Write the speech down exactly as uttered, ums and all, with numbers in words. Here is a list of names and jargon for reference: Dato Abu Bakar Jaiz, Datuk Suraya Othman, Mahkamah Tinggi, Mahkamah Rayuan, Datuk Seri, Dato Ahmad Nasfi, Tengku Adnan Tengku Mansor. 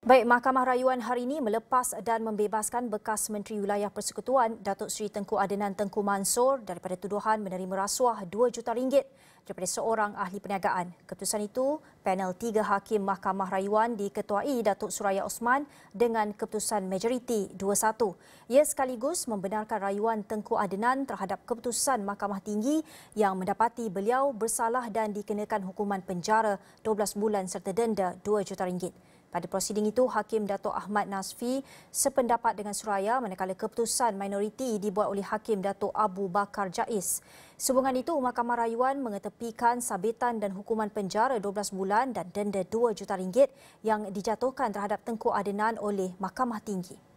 Baik, Mahkamah Rayuan hari ini melepas dan membebaskan bekas Menteri Wilayah Persekutuan Datuk Seri Tengku Adnan Tengku Mansor daripada tuduhan menerima rasuah dua juta ringgit daripada seorang ahli perniagaan. Keputusan itu, panel tiga hakim Mahkamah Rayuan diketuai Datuk Suraya Othman dengan keputusan majoriti dua satu. Ia sekaligus membenarkan rayuan Tengku Adnan terhadap keputusan Mahkamah Tinggi yang mendapati beliau bersalah dan dikenakan hukuman penjara dua belas bulan serta denda dua juta ringgit. Pada prosiding itu, Hakim Dato Ahmad Nasfi sependapat dengan Suraya manakala keputusan minoriti dibuat oleh Hakim Dato Abu Bakar Jaiz. Sehubungan itu, Mahkamah Rayuan mengetepikan sabitan dan hukuman penjara dua belas bulan dan denda dua juta ringgit yang dijatuhkan terhadap Tengku Adnan oleh Mahkamah Tinggi.